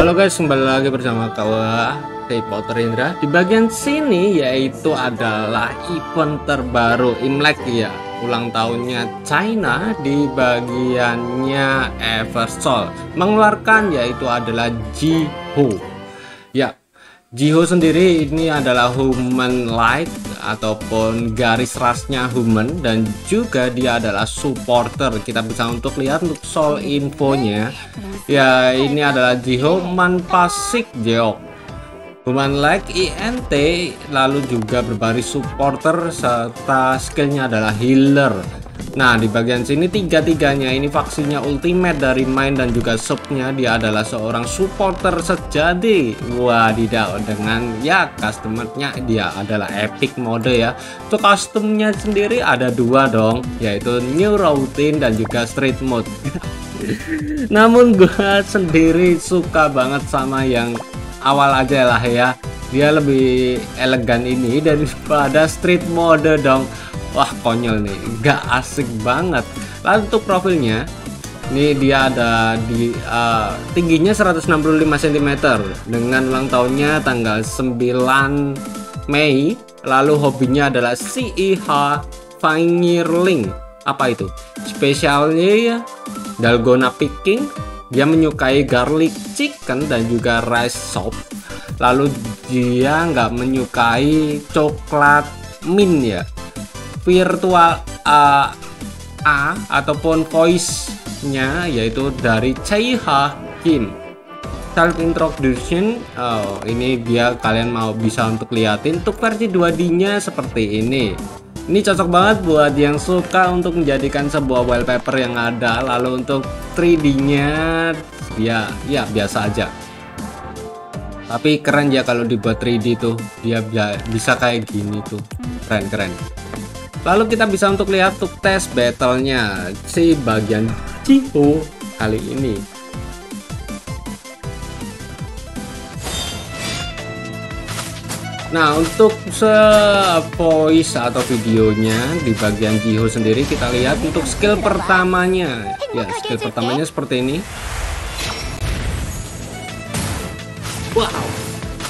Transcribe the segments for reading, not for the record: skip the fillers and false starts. Halo guys, kembali lagi bersama kawa Reporter Indra. Di bagian sini yaitu adalah event terbaru Imlek ya, ulang tahunnya China. Di bagiannya Eversoul mengeluarkan yaitu adalah Jiho. Ya, Jiho sendiri ini adalah human like ataupun garis rasnya human, dan juga dia adalah supporter. Kita bisa untuk lihat untuk soal infonya ya, ini adalah Jiho manpasik jeok human like INT, lalu juga berbaris supporter serta skillnya adalah healer. Nah, di bagian sini tiga-tiganya ini vaksinnya ultimate dari main, dan juga subnya dia adalah seorang supporter sejati. Wadidaw, dengan ya customernya dia adalah epic mode ya. Untuk customnya sendiri ada dua dong, yaitu new routine dan juga street mode. Namun gue sendiri suka banget sama yang awal aja lah ya, dia lebih elegan ini daripada street mode dong. Wah, konyol nih, gak asik banget. Lalu untuk profilnya, ini dia ada di tingginya 165 cm dengan ulang tahunnya tanggal 9 Mei. Lalu hobinya adalah CIH Fangirling. Apa itu? Spesialnya ya Dalgona picking. Dia menyukai garlic chicken dan juga rice soup. Lalu dia nggak menyukai coklat mint ya. Virtual A ataupun voice-nya yaitu dari Jiho Kim. Self introduction, oh, ini dia, kalian mau bisa untuk liatin untuk versi 2D-nya seperti ini. Ini cocok banget buat yang suka untuk menjadikan sebuah wallpaper yang ada. Lalu untuk 3D-nya dia ya biasa aja. Tapi keren ya kalau dibuat 3D tuh, dia bisa kayak gini tuh, keren-keren. Lalu kita bisa untuk lihat untuk tes battle-nya si bagian Jiho kali ini. Nah, untuk voice atau videonya di bagian Jiho sendiri kita lihat untuk skill pertamanya. Ya, skill pertamanya seperti ini. Wow.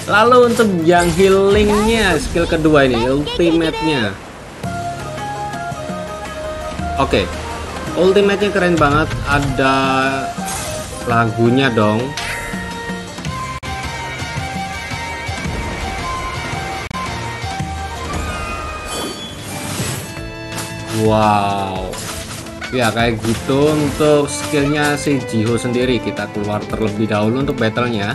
Lalu untuk yang healing-nya skill kedua ini, ultimate-nya. Oke, ultimate-nya keren banget, ada lagunya dong. Wow. Ya, kayak gitu untuk skillnya si Jiho sendiri. Kita keluar terlebih dahulu untuk battle-nya.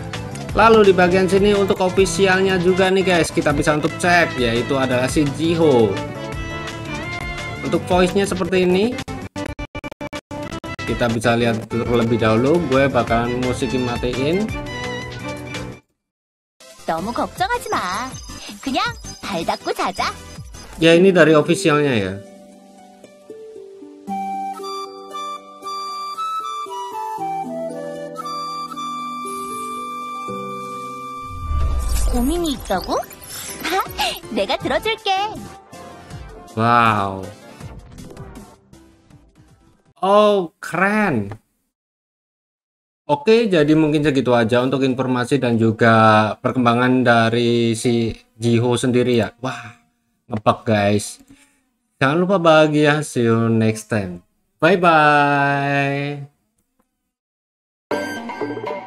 Lalu di bagian sini untuk officialnya juga nih guys, kita bisa untuk cek yaitu adalah si Jiho. Untuk voice-nya seperti ini, kita bisa lihat terlebih dahulu. Gue bakalan musikin matiin. Ya, ini dari officialnya ya. Wow. Oh, keren. Oke, jadi mungkin segitu aja untuk informasi dan juga perkembangan dari si Jiho sendiri ya. Wah, ngebug guys. Jangan lupa bahagia. See you next time. Bye bye.